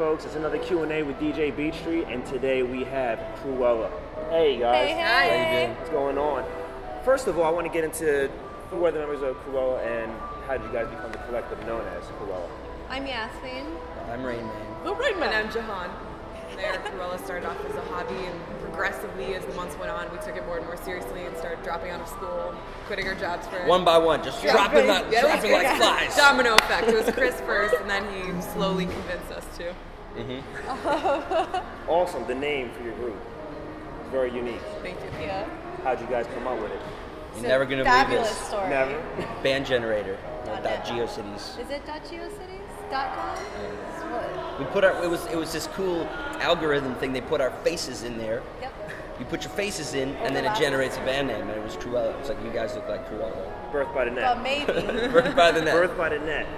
folks. It's another Q&A with DJ Beatstreet, and today we have Krewella. Hey, guys. Hey, hey. How you What's going on? First of all, I want to get into who are the members of Krewella and how did you guys become the collective known as Krewella? I'm Yasmin. I'm Rainman. The Rainman. And I'm Jahan. Krewella started off as a hobby, and progressively, as the months went on, we took it more and more seriously and started dropping out of school, quitting our jobs for one by one, just dropping like flies. Domino effect. It was Chris first, and then he slowly convinced us to. Mm-hmm. Awesome. The name for your group is very unique. Thank you. Yeah. How'd you guys come up with it? You're never gonna believe this. Story. Never. Band generator. .geocities. Is it .geocities.com? Yeah. We put our it was this cool algorithm thing. They put our faces in there. Yep. You put your faces in, and then it generates a band name, and it was Krewella. It was like, you guys look like Krewella. Birth by the net. Well, maybe. Birth by the net. Birth by the net.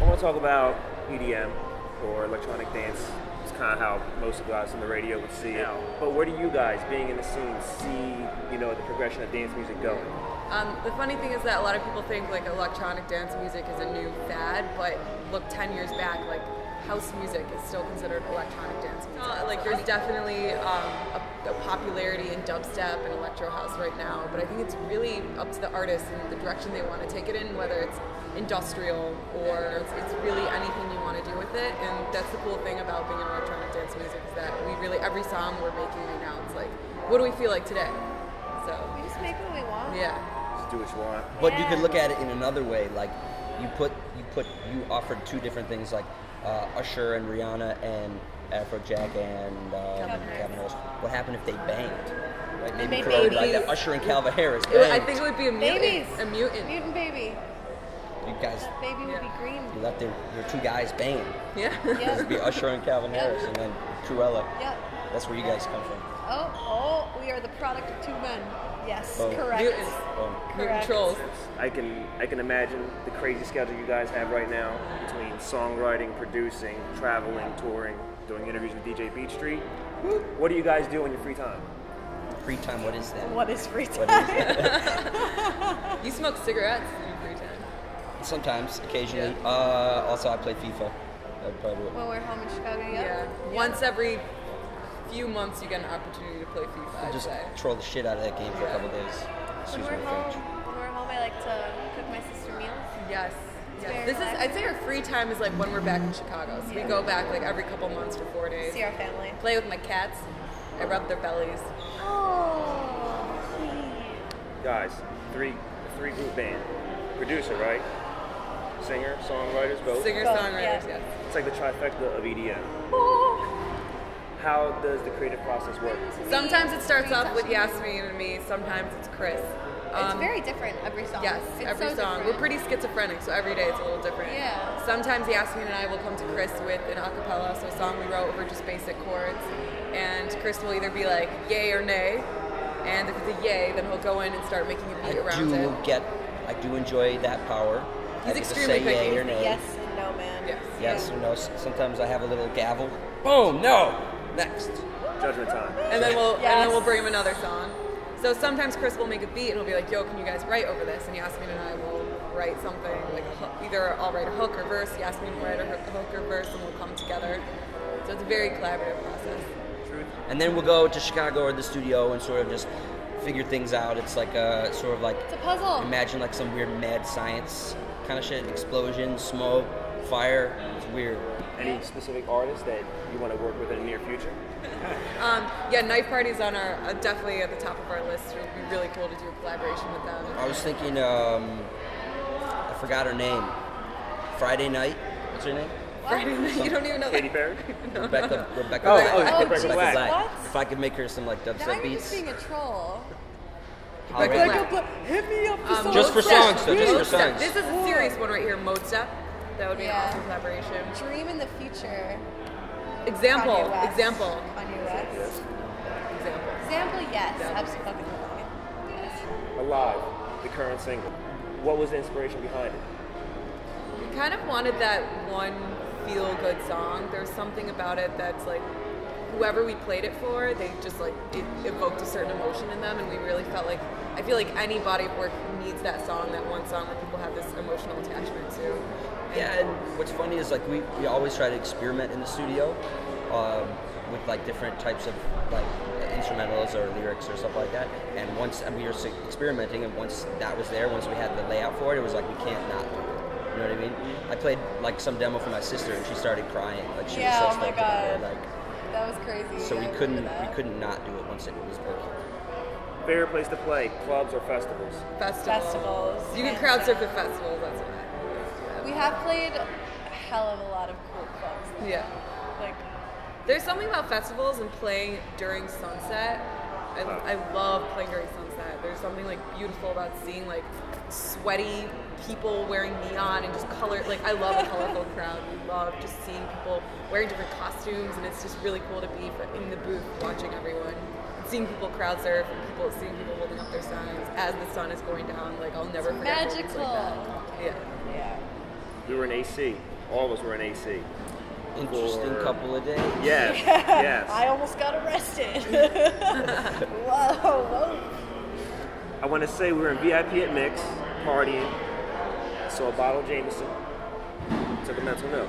I want to talk about EDM or electronic dance. It's kind of how most of the guys on the radio would see it. But where do you guys, being in the scene, see the progression of dance music going? The funny thing is that a lot of people think like electronic dance music is a new fad, but look 10 years back, like house music is still considered electronic dance music. Like there's definitely a popularity in dubstep and electro house right now, but I think it's really up to the artists and the direction they want to take it in, whether it's industrial or it's really anything you want to do with it. And that's the cool thing about being in electronic dance music is that we really, every song we're making right now, it's like, what do we feel like today? So we just make what we want. Yeah. Do what you want. But you could look at it in another way, like you offered two different things, like Usher and Rihanna and Afrojack and Calvin Harris. What happened if they banged? Right? Maybe Krewella, like that Usher and Calvin Harris. I think it would be a mutant. Babies. A mutant. Mutant baby. You guys. That baby would be green. You left your two guys banging. Yeah. It would be Usher and Calvin Harris, and then Krewella. Yep. That's where you guys come from. Oh, we are the product of two men. Yes, correct. Correct. Trolls. I can imagine the crazy schedule you guys have right now between songwriting, producing, traveling, touring, doing interviews with DJ Beatstreet. What do you guys do in your free time? Free time, what is that? What is free time? You smoke cigarettes in your free time? Sometimes, occasionally. Yeah. Also, I play FIFA. That'd probably do it. When we're home in Chicago, yeah. Once every few months you get an opportunity to play FIFA. I'd just troll the shit out of that game for a couple days. When we're home, I like to cook my sister meals. Yes. This is, I'd say our free time is like when we're back in Chicago. So we go back like every couple months for 4 days. See our family. Play with my cats. I rub their bellies. Oh, sweet. Guys, three group band. Producer, right? Singer, songwriters, both. Singer, songwriters, yes. It's like the trifecta of EDM. Oh. How does the creative process work? Sometimes it starts off with Yasmin and me, sometimes it's Chris. It's very different every song. Yes, every song. We're pretty schizophrenic, so every day it's a little different. Yeah. Sometimes Yasmin and I will come to Chris with an a cappella, so a song we wrote over just basic chords, and Chris will either be like, yay or nay, and if it's a yay, then he'll go in and start making a beat around it. I do enjoy that power. He's extremely picky. Yay or nay. Yes and no, man. Yes. Yes or no. Sometimes I have a little gavel. Boom, no! Next. Judgment time. And then we'll bring him another song. So sometimes Chris will make a beat and he'll be like, yo, can you guys write over this? And Yasmin and I will write something, like either I'll write a hook or verse, Yasmin will write a hook or verse, and we'll come together. So it's a very collaborative process. True. And then we'll go to Chicago or the studio and sort of just figure things out. It's like a sort of like... It's a puzzle. Imagine like some weird mad science kind of shit. Explosion, smoke, fire. It's weird. Any specific artists that you want to work with in the near future? Knife Party's on our definitely at the top of our list. It would be really cool to do a collaboration with them. I was thinking, I forgot her name. Friday Night. What's her name? Friday Night. You don't even know. Katy Perry. No, Rebecca. No. Rebecca. Oh, Rebecca Black. What? If I could make her some like dubstep beats. Now you're just being a troll. Hit me up for songs. Just for songs, though. Just for songs. This is a serious one right here. Mode Step. That would be an awesome collaboration. Dream in the future. Example. Kanye West. Example, yes. Absolutely. Yes. Alive, the current single. What was the inspiration behind it? We kind of wanted that one feel-good song. There's something about it that's like whoever we played it for, they just like it evoked a certain emotion in them, and we really felt like, I feel like any body of work needs that song, that one song that people have this emotional attachment to. And yeah, and what's funny is like we always try to experiment in the studio with like different types of like instrumentals or lyrics or stuff like that. And once we were experimenting, and once that was there, once we had the layout for it, it was like we can't not do it. You know what I mean? I played like some demo for my sister, and she started crying. Like she was so stuck. Like that was crazy. So we couldn't not do it once it was working. Favorite place to play, clubs or festivals? Festivals. You can crowd surf at festivals, that's what happens. We have played a hell of a lot of cool clubs. Yeah. Like, there's something about festivals and playing during sunset. I love playing during sunset. There's something like beautiful about seeing like sweaty people wearing neon and just color. Like I love a colorful crowd. We love just seeing people wearing different costumes, and it's just really cool to be in the booth watching everyone. Seeing people crowd surf, seeing people holding up their signs as the sun is going down, like I'll never forget. Magical. Like that. Yeah. We were in AC. All of us were in AC. Interesting couple of days. Yes. Yeah. Yes. I almost got arrested. Whoa. I want to say we were in VIP at Mix, partying. Saw a bottle of Jameson. Took a mental note.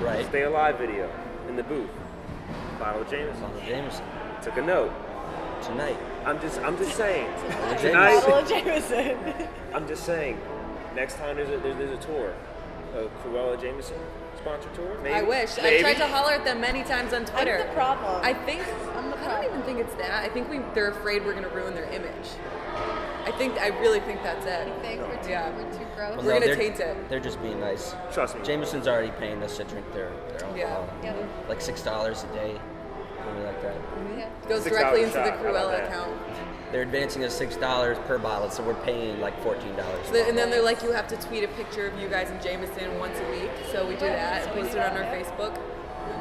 Right. Stay Alive video in the booth. Bottle of Jameson. Bottle of Jameson. Took a note. Tonight. I'm just saying. Tonight. I'm just saying. Next time there's a tour, a Krewella Jameson sponsor tour. Maybe. I wish. Maybe. I tried to holler at them many times on Twitter. That's the problem. I think I don't even think it's that. I think they're afraid we're gonna ruin their image. I really think that's it. I think we're too gross. Well, we're gonna taint it. They're just being nice. Trust me. Jameson's already paying us to drink their alcohol. Yeah. Like $6 a day. Like that. Yeah. Goes directly into the Krewella account. They're advancing us $6 per bottle, so we're paying like $14. And then they're like, you have to tweet a picture of you guys and Jameson once a week. So we do that and post it on our Facebook.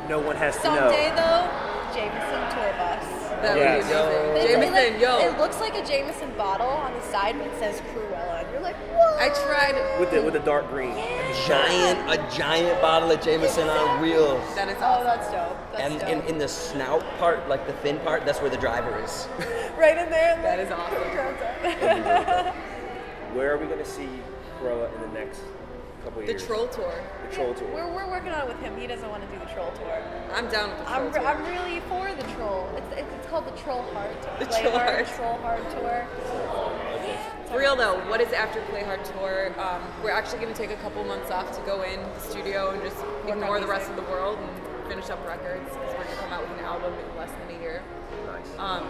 No one has to know. Someday though, Jameson tour bus. That would be amazing. Jameson, yo. It looks like a Jameson bottle on the side, but it says Krewella, and you're like, what? I tried with a dark green. Yeah. A giant bottle of Jameson on wheels. That is awesome. Oh, that's dope. And in the snout part, like the thin part, that's where the driver is. Right in there. That is awesome. Where are we going to see Krewella in the next couple of years? The Troll Tour. The Troll Tour. We're working on it with him. He doesn't want to do the Troll Tour. I'm down with the Troll Tour. I'm really for the Troll. It's called the Troll Heart Tour. The Troll Heart Tour. For real though, what is after Play Hard Tour? We're actually going to take a couple months off to go in the studio and just ignore the rest of the world and finish up records, because we're going to come out with an album in less than a year. Nice.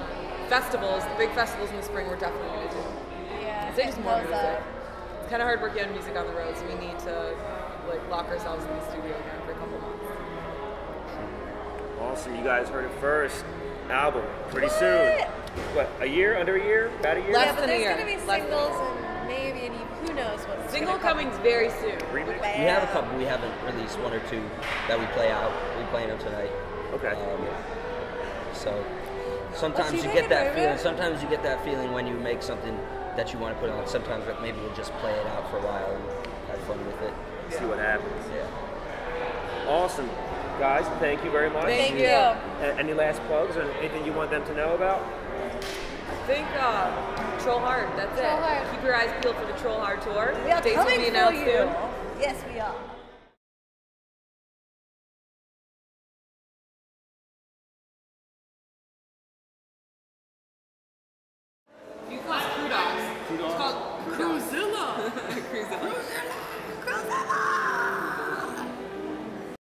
Festivals, the big festivals in the spring, we're definitely going to do. Yeah. It's just more music. It's kind of hard working on music on the road, so we need to like lock ourselves in the studio again for a couple months. Awesome. You guys heard it first. Album pretty soon. What, a year? Under a year? About a year? Less than a year. There's going to be singles and maybe an EP. Who knows what's single coming's very soon. Remix. We have a couple. We haven't released, one or two that we play out. We're playing them tonight. Okay. So sometimes you get that feeling. Sometimes you get that feeling when you make something that you want to put on. Sometimes maybe we'll just play it out for a while and have fun with it. Yeah. See what happens. Yeah. Awesome. Guys, thank you very much. Thank you. Any last plugs or anything you want them to know about? I think Troll Heart, that's Troll Heart. Keep your eyes peeled for the Troll Heart Tour. We are dates coming will be announced for you. Soon. Yes, we are. You call it Crew Dogs. It's called Crewzilla.